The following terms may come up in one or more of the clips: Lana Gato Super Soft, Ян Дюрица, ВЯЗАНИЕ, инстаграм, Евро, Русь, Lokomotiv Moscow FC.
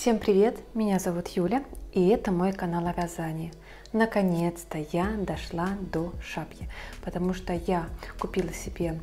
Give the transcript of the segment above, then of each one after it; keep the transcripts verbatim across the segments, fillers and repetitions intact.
Всем привет! Меня зовут Юля, и это мой канал о вязании. Наконец-то я дошла до шапки, потому что я купила себе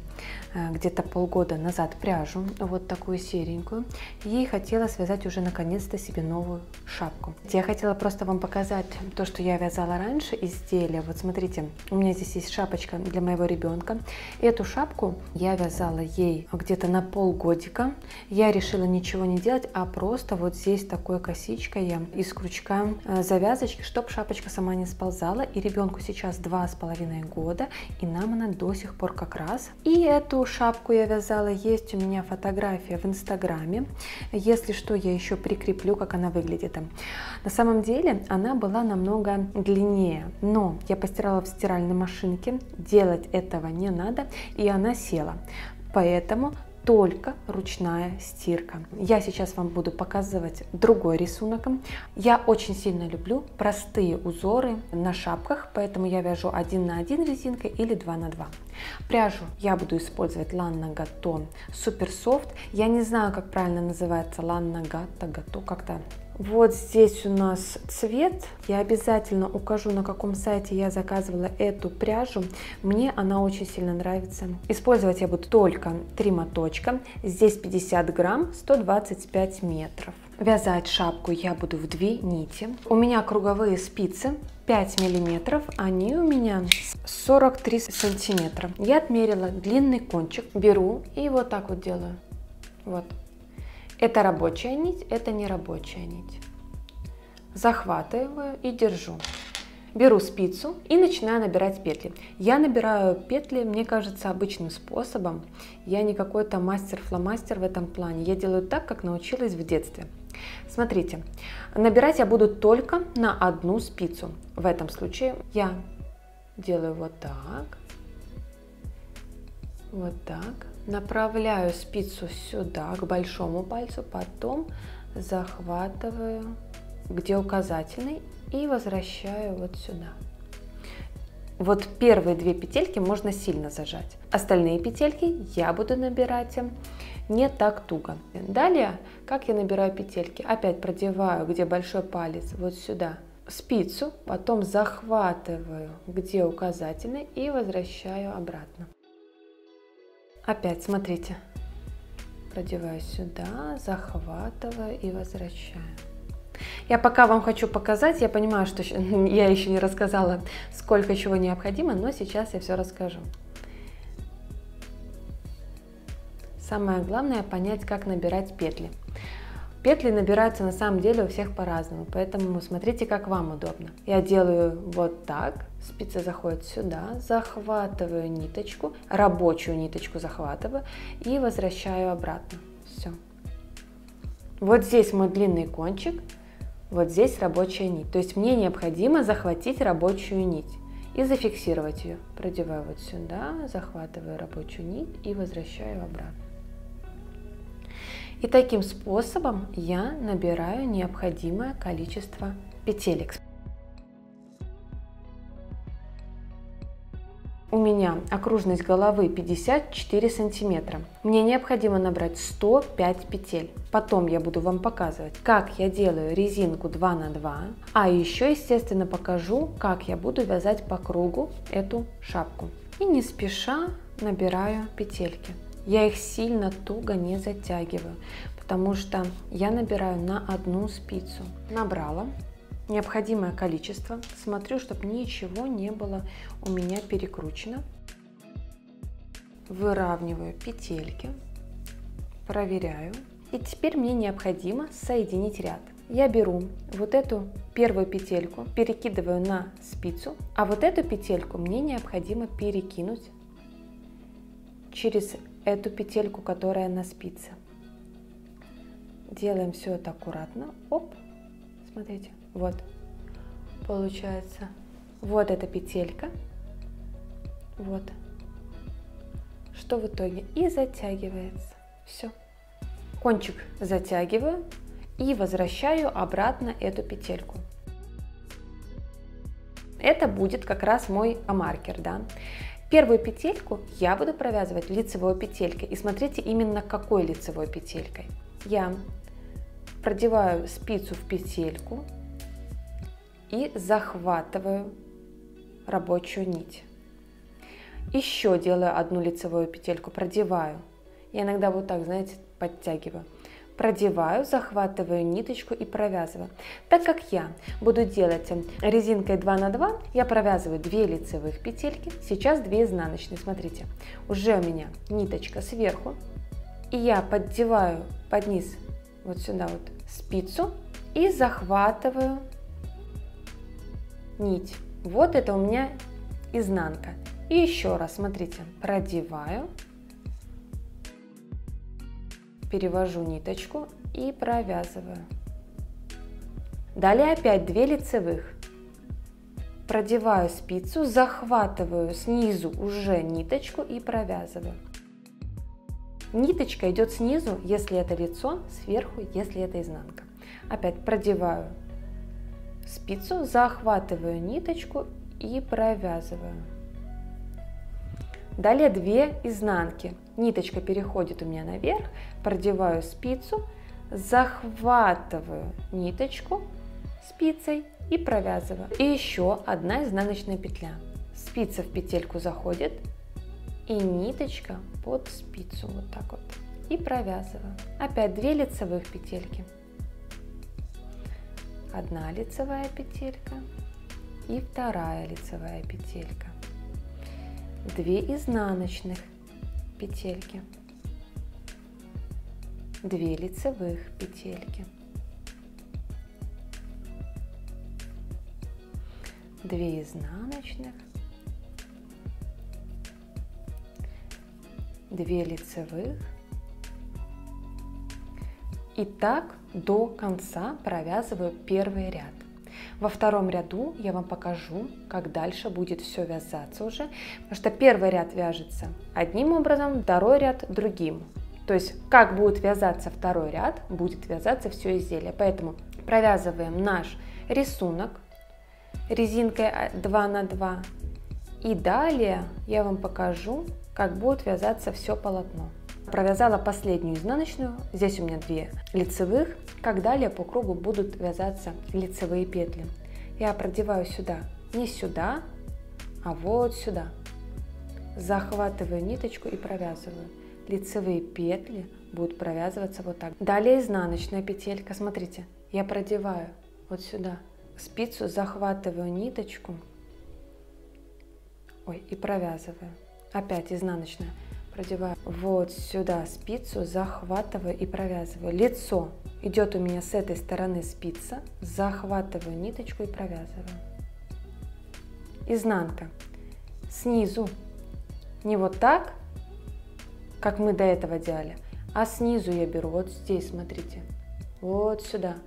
где-то полгода назад пряжу, вот такую серенькую, и хотела связать уже наконец-то себе новую шапку. Я хотела просто вам показать то, что я вязала раньше изделия. Вот смотрите, у меня здесь есть шапочка для моего ребенка. Эту шапку я вязала ей где-то на полгодика. Я решила ничего не делать, а просто вот здесь такой косичкой я из крючка завязочки, чтобы шапочка сама не сползала. И ребенку сейчас два с половиной года, и нам она до сих пор как раз. И эту шапку я вязала, есть у меня фотография в инстаграме, если что я еще прикреплю, как она выглядит. На самом деле она была намного длиннее, но я постирала в стиральной машинке, делать этого не надо, и она села, поэтому только ручная стирка. Я сейчас вам буду показывать другой рисунок. Я очень сильно люблю простые узоры на шапках, поэтому я вяжу один на один резинкой или два на два. Пряжу я буду использовать Lana Gato Super Soft. Я не знаю, как правильно называется, Lana Gato, Gato, как-то. Вот здесь у нас цвет. Я обязательно укажу, на каком сайте я заказывала эту пряжу. Мне она очень сильно нравится. Использовать я буду только три моточка. Здесь пятьдесят грамм, сто двадцать пять метров. Вязать шапку я буду в две нити. У меня круговые спицы пять миллиметров, они у меня сорок три сантиметра. Я отмерила длинный кончик, беру и вот так вот делаю. Вот. Это рабочая нить, это не рабочая нить. Захватываю и держу. Беру спицу и начинаю набирать петли. Я набираю петли, мне кажется, обычным способом. Я не какой-то мастер-фломастер в этом плане. Я делаю так, как научилась в детстве. Смотрите, набирать я буду только на одну спицу. В этом случае я делаю вот так. Вот так. Направляю спицу сюда, к большому пальцу, потом захватываю, где указательный, и возвращаю вот сюда. Вот первые две петельки можно сильно зажать. Остальные петельки я буду набирать не так туго. Далее, как я набираю петельки? Опять продеваю, где большой палец, вот сюда спицу, потом захватываю, где указательный, и возвращаю обратно. Опять, смотрите, продеваю сюда, захватываю и возвращаю. Я пока вам хочу показать, я понимаю, что я еще не рассказала, сколько чего необходимо, но сейчас я все расскажу. Самое главное понять, как набирать петли. Петли набираются на самом деле у всех по-разному, поэтому смотрите, как вам удобно. Я делаю вот так, спица заходит сюда, захватываю ниточку, рабочую ниточку захватываю и возвращаю обратно. Все. Вот здесь мой длинный кончик, вот здесь рабочая нить. То есть мне необходимо захватить рабочую нить и зафиксировать ее. Продеваю вот сюда, захватываю рабочую нить и возвращаю обратно. И таким способом я набираю необходимое количество петелек. У меня окружность головы пятьдесят четыре сантиметра. Мне необходимо набрать сто пять петель. Потом я буду вам показывать, как я делаю резинку два на два. А еще, естественно, покажу, как я буду вязать по кругу эту шапку. И не спеша набираю петельки. Я их сильно туго не затягиваю, потому что я набираю на одну спицу. Набрала необходимое количество. Смотрю, чтобы ничего не было у меня перекручено. Выравниваю петельки, проверяю. И теперь мне необходимо соединить ряд. Я беру вот эту первую петельку, перекидываю на спицу, а вот эту петельку мне необходимо перекинуть через эту петельку, которая на спице. Делаем все это аккуратно. Оп, смотрите, вот получается. Вот эта петелька. Вот. Что в итоге? И затягивается. Все. Кончик затягиваю и возвращаю обратно эту петельку. Это будет как раз мой маркер, да? Первую петельку я буду провязывать лицевой петелькой. И смотрите, именно какой лицевой петелькой. Я продеваю спицу в петельку и захватываю рабочую нить. Еще делаю одну лицевую петельку, продеваю. Я иногда вот так, знаете, подтягиваю. Продеваю, захватываю ниточку и провязываю. Так как я буду делать резинкой два на два, я провязываю две лицевых петельки, сейчас две изнаночные. Смотрите, уже у меня ниточка сверху, и я поддеваю под низ вот сюда вот спицу и захватываю нить. Вот это у меня изнанка. И еще раз, смотрите, продеваю, перевожу ниточку и провязываю. Далее опять две лицевых. Продеваю спицу, захватываю снизу уже ниточку и провязываю. Ниточка идет снизу, если это лицо, сверху, если это изнанка. Опять продеваю спицу, захватываю ниточку и провязываю. Далее две изнанки. Ниточка переходит у меня наверх, продеваю спицу, захватываю ниточку спицей и провязываю. И еще одна изнаночная петля. Спица в петельку заходит и ниточка под спицу вот так вот. И провязываю. Опять две лицевых петельки. Одна лицевая петелька и вторая лицевая петелька. Две изнаночных петельки, две лицевых петельки, две изнаночных, две лицевых. И так до конца провязываю первый ряд. Во втором ряду я вам покажу, как дальше будет все вязаться уже, потому что первый ряд вяжется одним образом, второй ряд другим. То есть, как будет вязаться второй ряд, будет вязаться все изделие. Поэтому провязываем наш рисунок резинкой два на два. И далее я вам покажу, как будет вязаться все полотно. Провязала последнюю изнаночную, здесь у меня две лицевых, как далее по кругу будут вязаться лицевые петли. Я продеваю сюда, не сюда, а вот сюда. Захватываю ниточку и провязываю. Лицевые петли будут провязываться вот так. Далее изнаночная петелька, смотрите, я продеваю вот сюда спицу, захватываю ниточку, ой, и провязываю. Опять изнаночная. Продеваю вот сюда спицу, захватываю и провязываю. Лицо идет у меня с этой стороны спица, захватываю ниточку и провязываю. Изнанка снизу, не вот так, как мы до этого делали, а снизу я беру вот здесь, смотрите, вот сюда,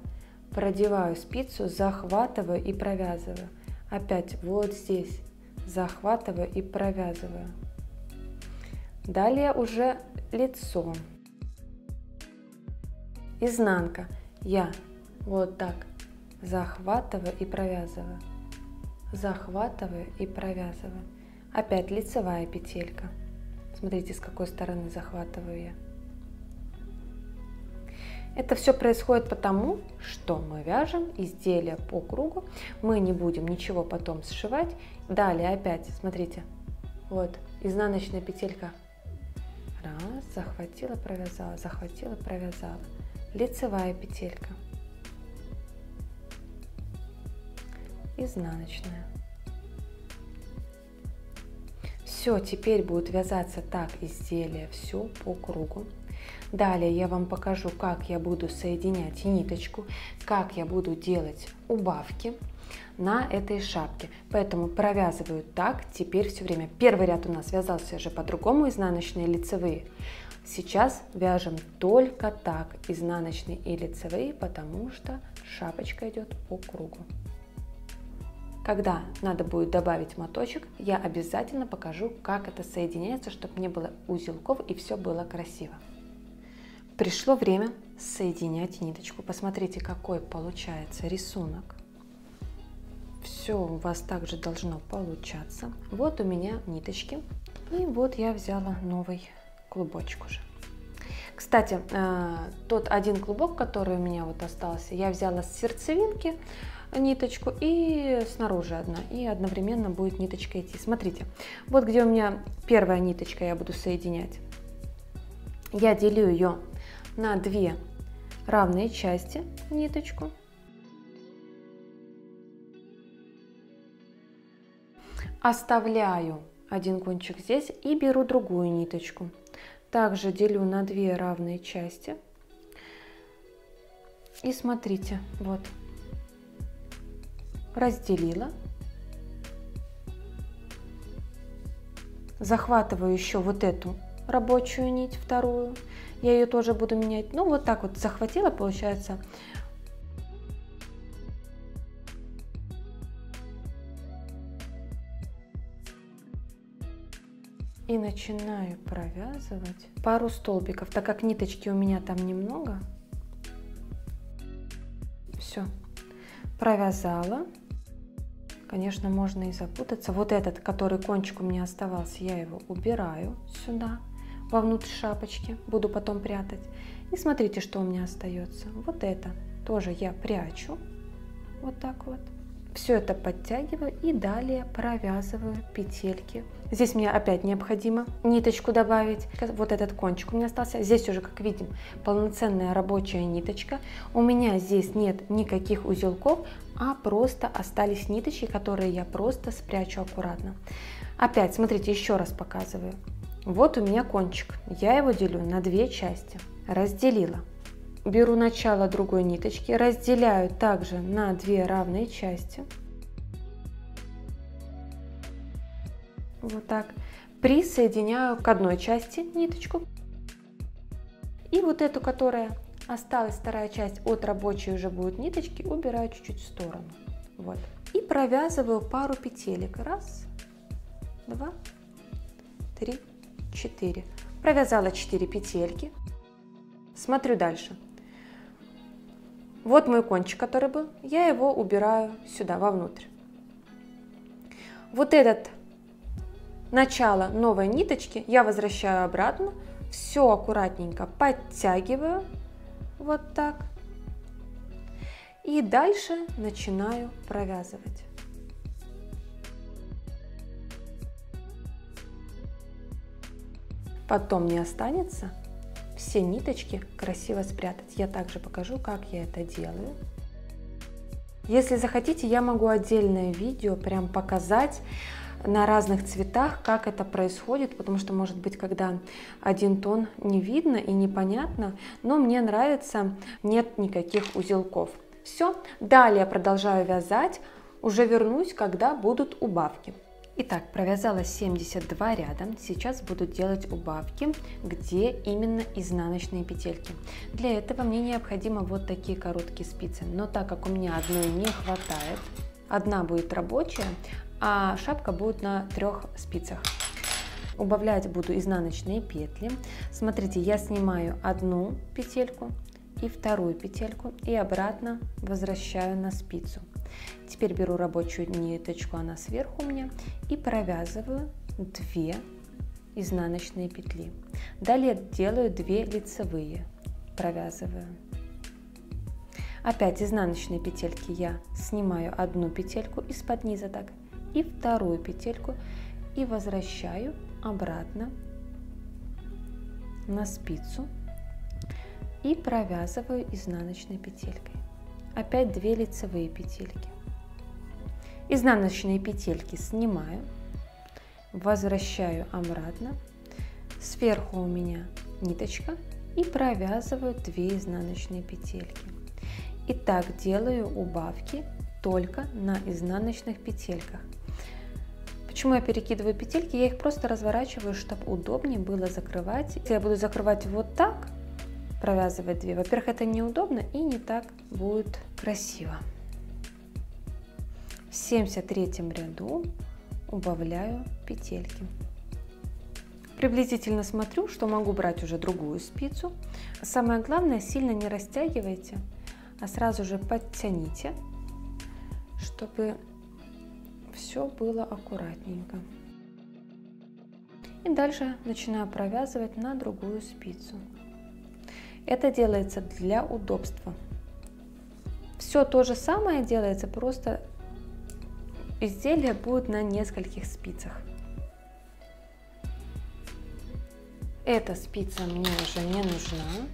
продеваю спицу, захватываю и провязываю. Опять вот здесь, захватываю и провязываю. Далее уже лицо, изнанка, я вот так захватываю и провязываю, захватываю и провязываю. Опять лицевая петелька, смотрите, с какой стороны захватываю я. Это все происходит потому, что мы вяжем изделие по кругу, мы не будем ничего потом сшивать. Далее опять, смотрите, вот изнаночная петелька. Раз, захватила, провязала, захватила, провязала. Лицевая петелька. Изнаночная. Все, теперь будет вязаться так изделие, все по кругу. Далее я вам покажу, как я буду соединять ниточку, как я буду делать убавки на этой шапке. Поэтому провязываю так теперь все время. Первый ряд у нас вязался уже по-другому, изнаночные, лицевые. Сейчас вяжем только так, изнаночные и лицевые, потому что шапочка идет по кругу. Когда надо будет добавить моточек, я обязательно покажу, как это соединяется, чтобы не было узелков и все было красиво. Пришло время соединять ниточку. Посмотрите, какой получается рисунок. Все у вас также должно получаться. Вот у меня ниточки, и вот я взяла новый клубочек уже. Кстати, тот один клубок, который у меня вот остался, я взяла с сердцевинки ниточку и снаружи одна, и одновременно будет ниточка идти. Смотрите, вот где у меня первая ниточка, я буду соединять. Я делю ее на две равные части, ниточку. Оставляю один кончик здесь и беру другую ниточку. Также делю на две равные части. И смотрите, вот, разделила. Захватываю еще вот эту рабочую нить, вторую. Я ее тоже буду менять. Ну, вот так вот захватила, получается. И начинаю провязывать пару столбиков, так как ниточки у меня там немного. Все, провязала. Конечно, можно и запутаться. Вот этот, который кончик у меня оставался, я его убираю сюда, вовнутрь шапочки, буду потом прятать. И смотрите, что у меня остается. Вот это тоже я прячу, вот так вот. Все это подтягиваю и далее провязываю петельки. Здесь мне опять необходимо ниточку добавить. Вот этот кончик у меня остался. Здесь уже, как видим, полноценная рабочая ниточка. У меня здесь нет никаких узелков, а просто остались ниточки, которые я просто спрячу аккуратно. Опять, смотрите, еще раз показываю. Вот у меня кончик. Я его делю на две части. Разделила. Беру начало другой ниточки, разделяю также на две равные части. Вот так. Присоединяю к одной части ниточку. И вот эту, которая осталась, вторая часть от рабочей уже будет ниточки, убираю чуть-чуть в сторону. Вот. И провязываю пару петелек. Раз, два, три, четыре. Провязала четыре петельки. Смотрю дальше. Вот мой кончик, который был, я его убираю сюда, вовнутрь. Вот этот начало новой ниточки я возвращаю обратно, все аккуратненько подтягиваю, вот так. И дальше начинаю провязывать. Потом не останется все ниточки красиво спрятать. Я также покажу, как я это делаю. Если захотите, я могу отдельное видео прям показать на разных цветах, как это происходит, потому что, может быть, когда один тон не видно и непонятно, но мне нравится, нет никаких узелков. Все, далее продолжаю вязать, уже вернусь, когда будут убавки. Итак, провязала семьдесят два ряда, сейчас буду делать убавки, где именно изнаночные петельки. Для этого мне необходимо вот такие короткие спицы, но так как у меня одной не хватает, одна будет рабочая, а шапка будет на трех спицах. Убавлять буду изнаночные петли. Смотрите, я снимаю одну петельку и вторую петельку и обратно возвращаю на спицу. Теперь беру рабочую ниточку, она сверху у меня, и провязываю две изнаночные петли. Далее делаю две лицевые, провязываю. Опять изнаночные петельки я снимаю одну петельку из-под низа так, и вторую петельку, и возвращаю обратно на спицу и провязываю изнаночной петелькой. Опять две лицевые петельки. Изнаночные петельки снимаю, возвращаю обратно. Сверху у меня ниточка и провязываю две изнаночные петельки. И так делаю убавки только на изнаночных петельках. Почему я перекидываю петельки? Я их просто разворачиваю, чтобы удобнее было закрывать. Если я буду закрывать вот так, провязывать две, во-первых, это неудобно и не так будет красиво. В семьдесят третьем ряду убавляю петельки. Приблизительно смотрю, что могу брать уже другую спицу. Самое главное, сильно не растягивайте, а сразу же подтяните, чтобы все было аккуратненько. И дальше начинаю провязывать на другую спицу. Это делается для удобства. Все то же самое делается, просто изделие будет на нескольких спицах. Эта спица мне уже не нужна.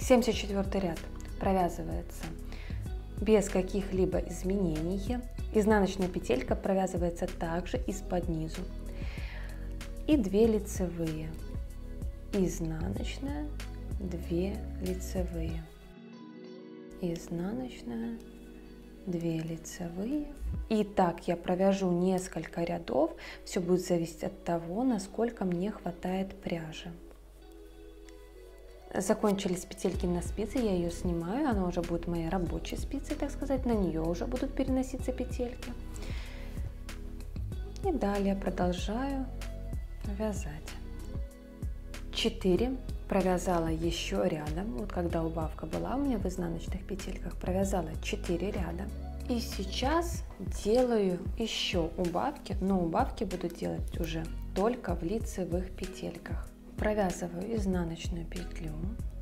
семьдесят четвёртый ряд провязывается без каких-либо изменений. Изнаночная петелька провязывается также из-под низу. И две лицевые. Изнаночная, две лицевые. Изнаночная, две лицевые. И так я провяжу несколько рядов. Все будет зависеть от того, насколько мне хватает пряжи. Закончились петельки на спице, я ее снимаю, она уже будет моей рабочей спицей, так сказать, на нее уже будут переноситься петельки. И далее продолжаю вязать. четыре провязала еще рядом, вот когда убавка была у меня в изнаночных петельках, провязала четыре ряда. И сейчас делаю еще убавки, но убавки буду делать уже только в лицевых петельках. Провязываю изнаночную петлю,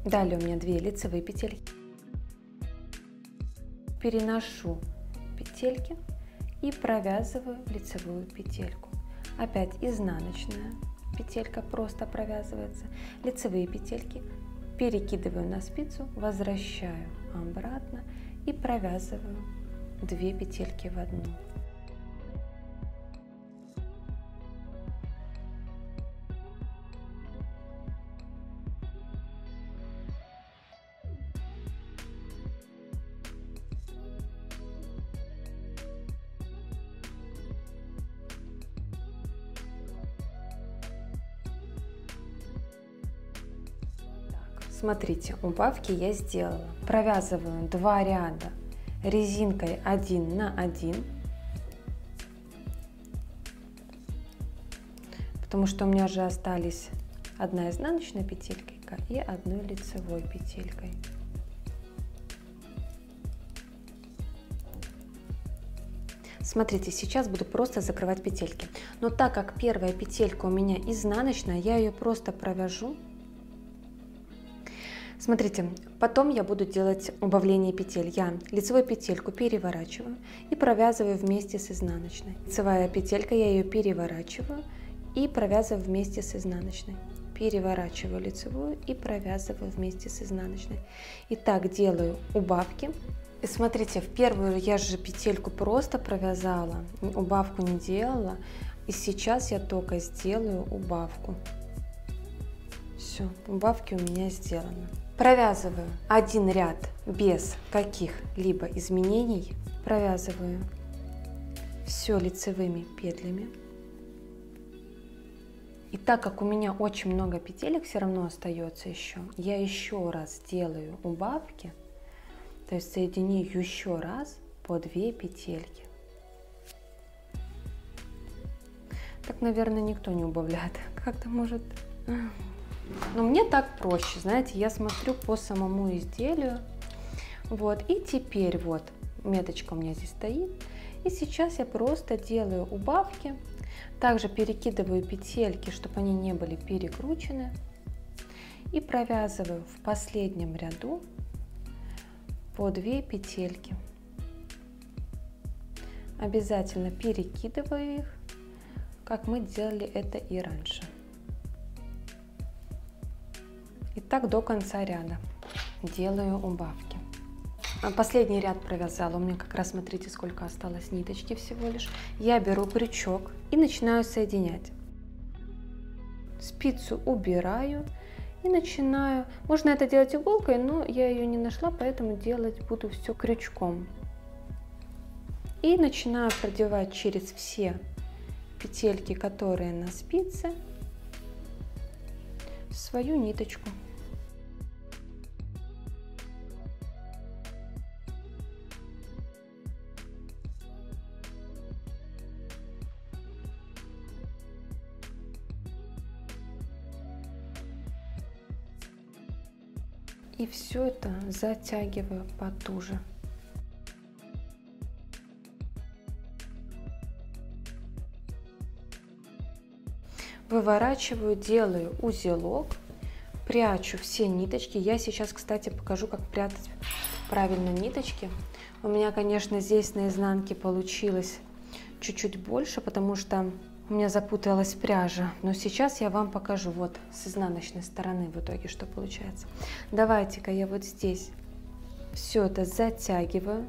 далее у меня две лицевые петельки, переношу петельки и провязываю лицевую петельку. Опять изнаночная петелька просто провязывается, лицевые петельки перекидываю на спицу, возвращаю обратно и провязываю две петельки в одну. Смотрите, убавки я сделала. Провязываю два ряда резинкой один на один, потому что у меня же остались одна изнаночная петелька и одной лицевой петелькой. Смотрите, сейчас буду просто закрывать петельки, но так как первая петелька у меня изнаночная, я ее просто провяжу. Смотрите, потом я буду делать убавление петель. Я лицевую петельку переворачиваю и провязываю вместе с изнаночной. Лицевая петелька, я ее переворачиваю и провязываю вместе с изнаночной. Переворачиваю лицевую и провязываю вместе с изнаночной. И так делаю убавки. И смотрите, в первую я же петельку просто провязала, убавку не делала. И сейчас я только сделаю убавку. Все, убавки у меня сделаны. Провязываю один ряд без каких-либо изменений, провязываю все лицевыми петлями. И так как у меня очень много петелек все равно остается еще, я еще раз делаю убавки, то есть соединю еще раз по две петельки. Так, наверное, никто не убавляет, как-то может... Но мне так проще, знаете, я смотрю по самому изделию. Вот, и теперь вот меточка у меня здесь стоит. И сейчас я просто делаю убавки. Также перекидываю петельки, чтобы они не были перекручены. И провязываю в последнем ряду по две петельки. Обязательно перекидываю их, как мы делали это и раньше. И так до конца ряда делаю убавки. Последний ряд провязала, у меня как раз, смотрите, сколько осталось ниточки всего лишь. Я беру крючок и начинаю соединять. Спицу убираю и начинаю. Можно это делать иголкой, но я ее не нашла, поэтому делать буду все крючком. И начинаю продевать через все петельки, которые на спице, свою ниточку. И все это затягиваю потуже. Выворачиваю, делаю узелок, прячу все ниточки. Я сейчас, кстати, покажу, как прятать правильно ниточки. У меня, конечно, здесь на изнанке получилось чуть-чуть больше, потому что у меня запуталась пряжа. Но сейчас я вам покажу вот с изнаночной стороны в итоге, что получается. Давайте-ка я вот здесь все это затягиваю.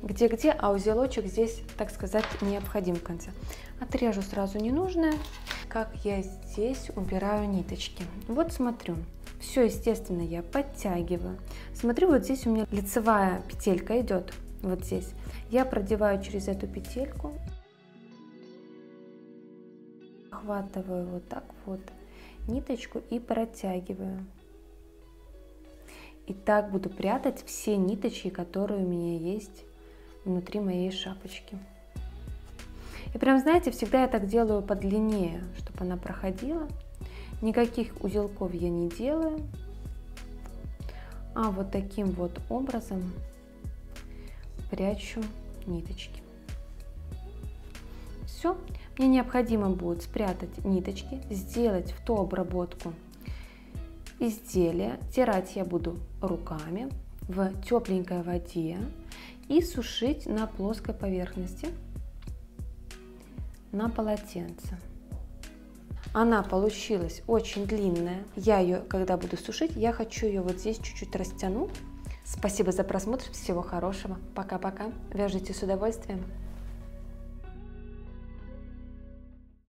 Где-где, а узелочек здесь, так сказать, необходим в конце. Отрежу сразу ненужное. Как я здесь убираю ниточки. Вот смотрю. Все, естественно, я подтягиваю. Смотрю, вот здесь у меня лицевая петелька идет. Вот здесь. Я продеваю через эту петельку. Охватываю вот так вот ниточку и протягиваю. И так буду прятать все ниточки, которые у меня есть внутри моей шапочки. И прям, знаете, всегда я так делаю подлиннее, чтобы она проходила. Никаких узелков я не делаю. А вот таким вот образом прячу ниточки. Все. Мне необходимо будет спрятать ниточки, сделать в ту обработку изделия. Стирать я буду руками в тепленькой воде и сушить на плоской поверхности на полотенце. Она получилась очень длинная. Я ее, когда буду сушить, я хочу ее вот здесь чуть-чуть растяну. Спасибо за просмотр, всего хорошего, пока-пока, вяжите с удовольствием.